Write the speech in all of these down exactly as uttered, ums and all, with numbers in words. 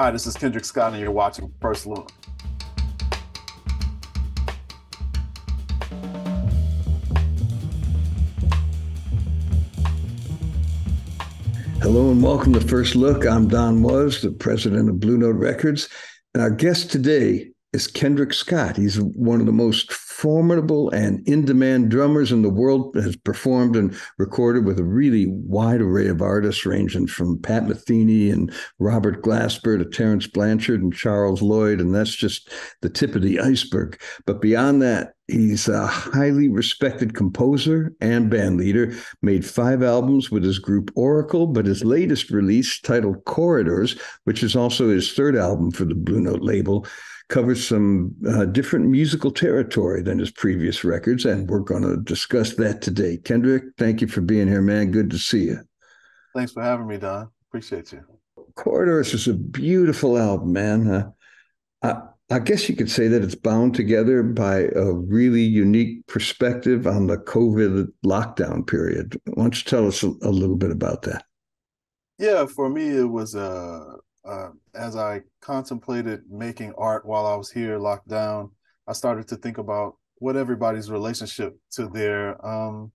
Hi, this is Kendrick Scott, and you're watching First Look. Hello and welcome to First Look. I'm Don Was, the president of Blue Note Records, and our guest today is Kendrick Scott. He's one of the most formidable and in-demand drummers in the world, has performed and recorded with a really wide array of artists, ranging from Pat Metheny and Robert Glasper to Terrence Blanchard and Charles Lloyd, and that's just the tip of the iceberg. But beyond that, he's a highly respected composer and band leader, made five albums with his group Oracle, but his latest release, titled Corridors, which is also his third album for the Blue Note label, covers some uh, different musical territory than his previous records, and we're going to discuss that today. Kendrick, thank you for being here, man. Good to see you. Thanks for having me, Don. Appreciate you. Corridors is a beautiful album, man. Uh, I, I guess you could say that it's bound together by a really unique perspective on the COVID lockdown period. Why don't you tell us a, a little bit about that? Yeah, for me, it was uh, uh, as I contemplated making art while I was here locked down, I started to think about what everybody's relationship to their um,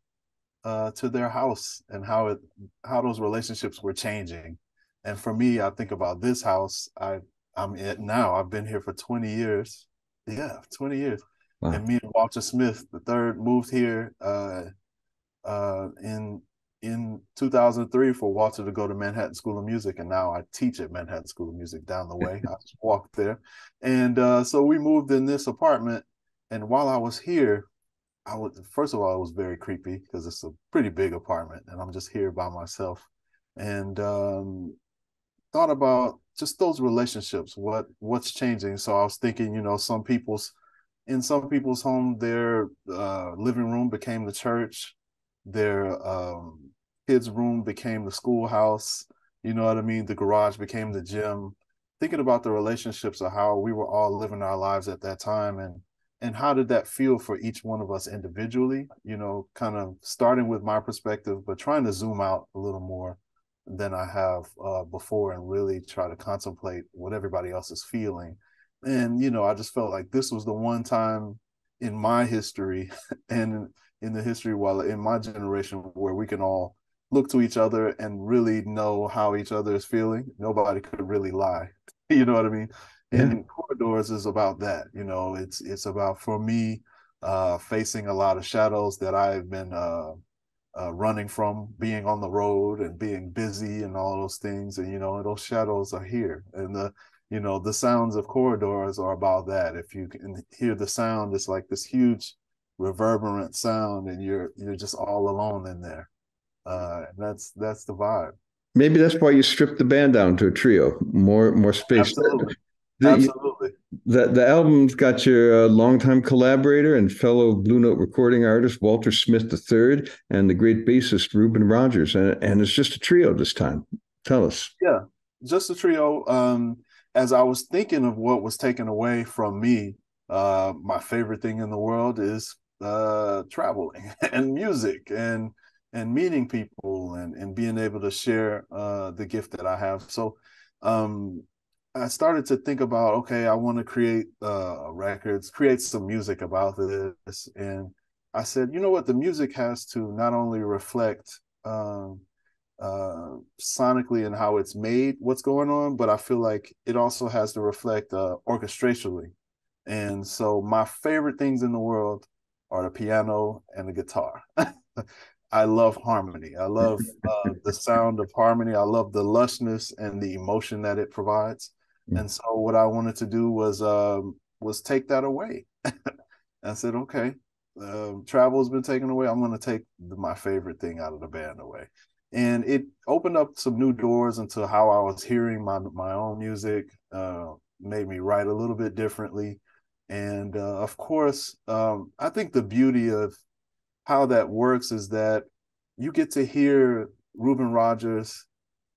uh, to their house and how it how those relationships were changing. And for me, I think about this house I I'm at now. I've been here for twenty years. Yeah, twenty years. Wow. And me and Walter Smith the third moved here uh, uh, in in two thousand three for Walter to go to Manhattan School of Music, and now I teach at Manhattan School of Music down the way. I just walked there. And uh, so we moved in this apartment, and while I was here, I would, first of all, it was very creepy because it's a pretty big apartment, and I'm just here by myself. And um, thought about just those relationships, what what's changing. So I was thinking, you know, some people's, in some people's home, their uh, living room became the church, their um, kids' room became the schoolhouse, you know what I mean? The garage became the gym. Thinking about the relationships of how we were all living our lives at that time, and and how did that feel for each one of us individually, you know, kind of starting with my perspective, but trying to zoom out a little more than I have uh, before and really try to contemplate what everybody else is feeling. And, you know, I just felt like this was the one time in my history and in the history while in my generation where we can all look to each other and really know how each other is feeling. Nobody could really lie. You know what I mean? Yeah. And Corridors is about that. You know, it's, it's about, for me, uh, facing a lot of shadows that I've been, uh, Uh, running from, being on the road and being busy and all those things. And, you know, those shadows are here. And the, you know, the sounds of Corridors are about that. If you can hear the sound, it's like this huge reverberant sound, and you're you're just all alone in there. Uh, and that's that's the vibe. Maybe that's why you stripped the band down to a trio, more more space. Absolutely. The, Absolutely. The, the album's got your uh, longtime collaborator and fellow Blue Note recording artist, Walter Smith the third, and the great bassist, Reuben Rogers. And, and it's just a trio this time. Tell us. Yeah, just a trio. Um, as I was thinking of what was taken away from me, uh, my favorite thing in the world is uh, traveling and music and and meeting people and, and being able to share uh, the gift that I have. So, um I started to think about, okay, I want to create uh, records, create some music about this. And I said, you know what? The music has to not only reflect um, uh, sonically and how it's made, what's going on, but I feel like it also has to reflect uh, orchestrationally. And so my favorite things in the world are the piano and the guitar. I love harmony. I love uh, the sound of harmony. I love the lushness and the emotion that it provides. And so what I wanted to do was um, was take that away. I said, okay, uh, travel has been taken away. I'm going to take the, my favorite thing out of the band away. And it opened up some new doors into how I was hearing my, my own music, uh, made me write a little bit differently. And uh, of course, um, I think the beauty of how that works is that you get to hear Reuben Rogers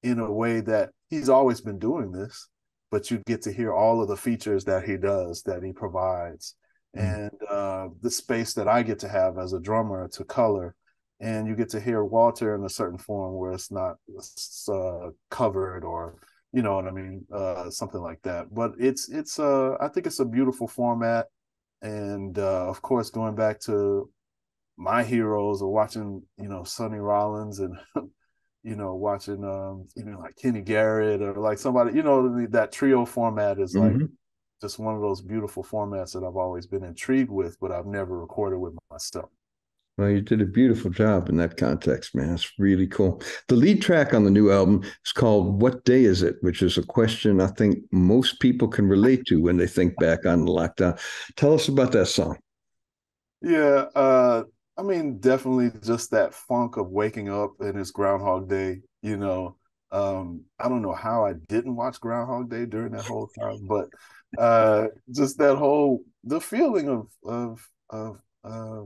in a way that he's always been doing this, but you get to hear all of the features that he does, that he provides, and uh, the space that I get to have as a drummer to color. And you get to hear Walter in a certain form where it's not uh, covered or you know what I mean, uh, something like that. But it's it's uh, I think it's a beautiful format, and uh, of course, going back to my heroes or watching, you know, Sonny Rollins and you know, watching um, you know, like Kenny Garrett or like somebody, you know, that trio format is mm-hmm. like just one of those beautiful formats that I've always been intrigued with, but I've never recorded with myself. Well, you did a beautiful job in that context, man. It's really cool. The lead track on the new album is called What Day Is It?, which is a question I think most people can relate to when they think back on the lockdown. Tell us about that song. Yeah, uh, I mean, definitely just that funk of waking up and it's Groundhog Day, you know. Um, I don't know how I didn't watch Groundhog Day during that whole time, but uh, just that whole, the feeling of, of, of, uh,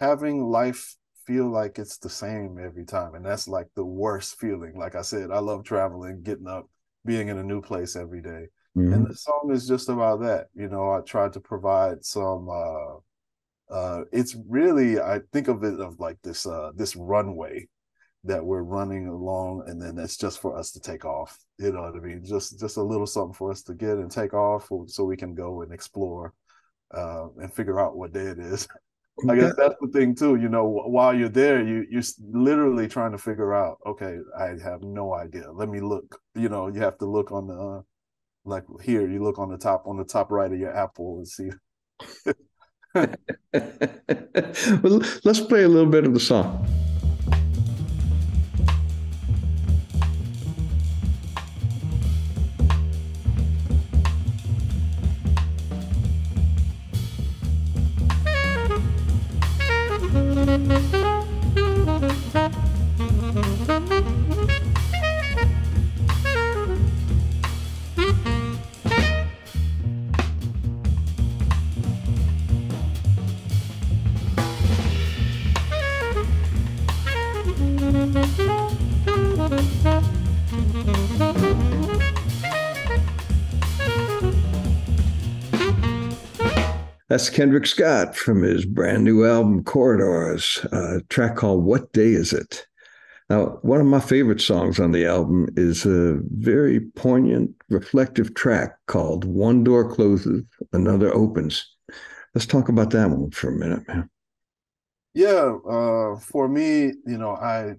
having life feel like it's the same every time. And that's like the worst feeling. Like I said, I love traveling, getting up, being in a new place every day. Mm-hmm. And the song is just about that. You know, I tried to provide some, uh, uh, it's really, I think of it of like this, uh, this runway that we're running along, and then that's just for us to take off. You know what I mean? Just, just a little something for us to get and take off so we can go and explore, uh, and figure out what day it is. I guess that's the thing too, you know, while you're there, you, you're literally trying to figure out, okay, I have no idea. Let me look, you know, you have to look on the, uh, like here, you look on the top, on the top right of your Apple and see. Well, let's play a little bit of the song. That's Kendrick Scott from his brand new album, Corridors, a track called What Day Is It? Now, one of my favorite songs on the album is a very poignant, reflective track called One Door Closes, Another Opens. Let's talk about that one for a minute, man. Yeah, uh, for me, you know, I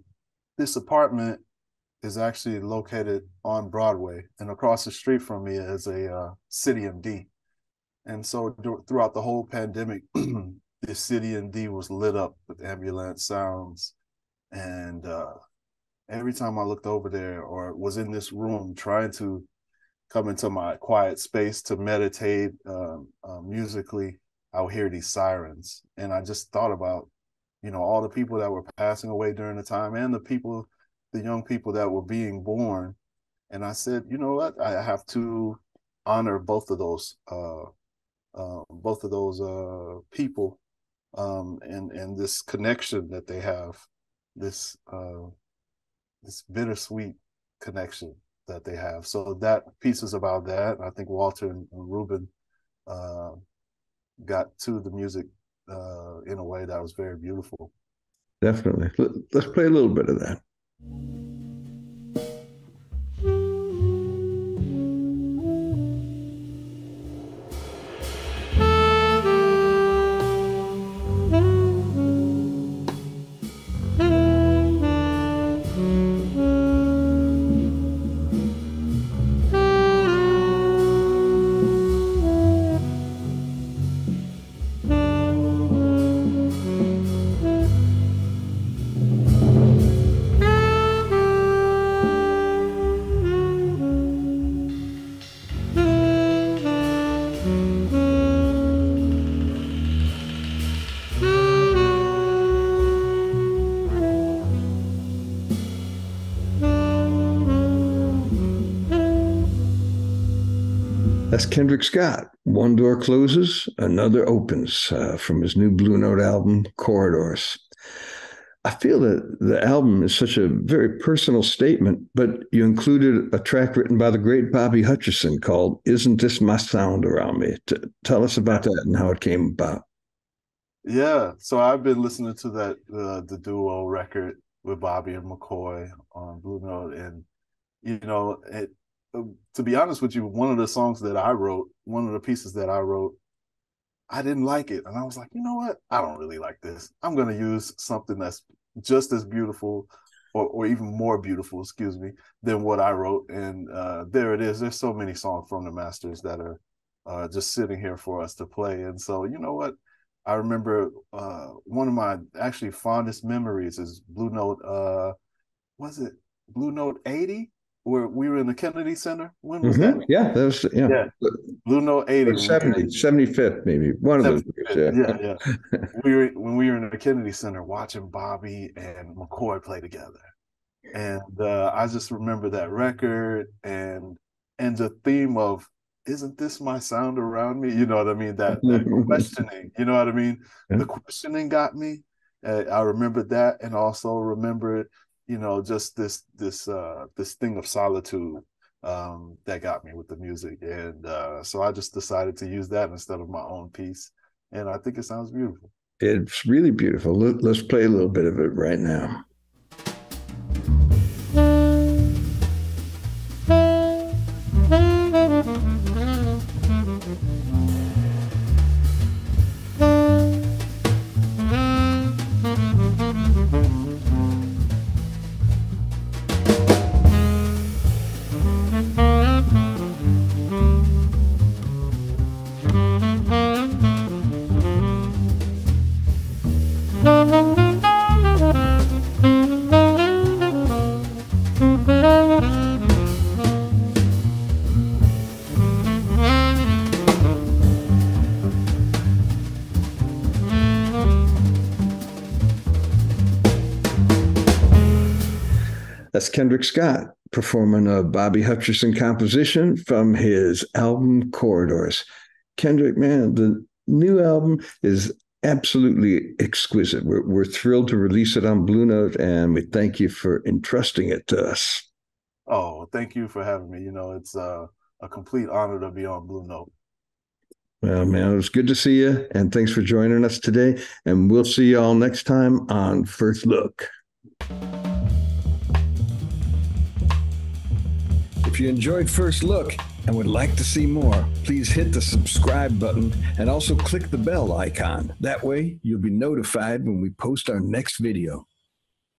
this apartment is actually located on Broadway, and across the street from me is a uh, City M D. And so throughout the whole pandemic, the City M D was lit up with ambulance sounds. And uh, every time I looked over there or was in this room trying to come into my quiet space to meditate um, uh, musically, I would hear these sirens. And I just thought about, you know, all the people that were passing away during the time and the people, the young people that were being born. And I said, you know what, I have to honor both of those uh, Uh, both of those uh, people um, and, and this connection that they have, this uh, this bittersweet connection that they have. So that piece is about that. I think Walter and Reuben uh, got to the music uh, in a way that was very beautiful. Definitely. Let's play a little bit of that. That's Kendrick Scott. One Door Closes, Another Opens, uh, from his new Blue Note album, Corridors. I feel that the album is such a very personal statement, but you included a track written by the great Bobby Hutcherson called Isn't This My Sound Around Me? T- tell us about that and how it came about. Yeah, so I've been listening to that uh, the duo record with Bobby and McCoy on Blue Note, and, you know, it to be honest with you, one of the songs that I wrote, one of the pieces that I wrote, I didn't like it. And I was like, you know what? I don't really like this. I'm going to use something that's just as beautiful or, or even more beautiful, excuse me, than what I wrote. And uh, there it is. There's so many songs from the Masters that are uh, just sitting here for us to play. And so, you know what? I remember uh, one of my actually fondest memories is Blue Note, uh, was it Blue Note eighty? Where we were in the Kennedy Center. When was mm-hmm. that? Yeah, that was, yeah. yeah. Blue Note eighty. seventy, seventy-fifth, maybe. One of those. Yeah, yeah. yeah. we were, when we were in the Kennedy Center watching Bobby and McCoy play together. And uh, I just remember that record and and the theme of, isn't this my sound around me? You know what I mean? That, that questioning, you know what I mean? Yeah. The questioning got me. Uh, I remembered that and also remembered you know, just this this uh, this thing of solitude um, that got me with the music. And uh, so I just decided to use that instead of my own piece. And I think it sounds beautiful. It's really beautiful. Let's play a little bit of it right now. Kendrick Scott performing a Bobby Hutcherson composition from his album Corridors. Kendrick, man, the new album is absolutely exquisite. We're, we're thrilled to release it on Blue Note, and we thank you for entrusting it to us. Oh, thank you for having me. You know, it's uh, a complete honor to be on Blue Note. Well, man, it was good to see you, and thanks for joining us today. And we'll see you all next time on First Look. If you enjoyed First Look and would like to see more, please hit the subscribe button and also click the bell icon. That way, you'll be notified when we post our next video.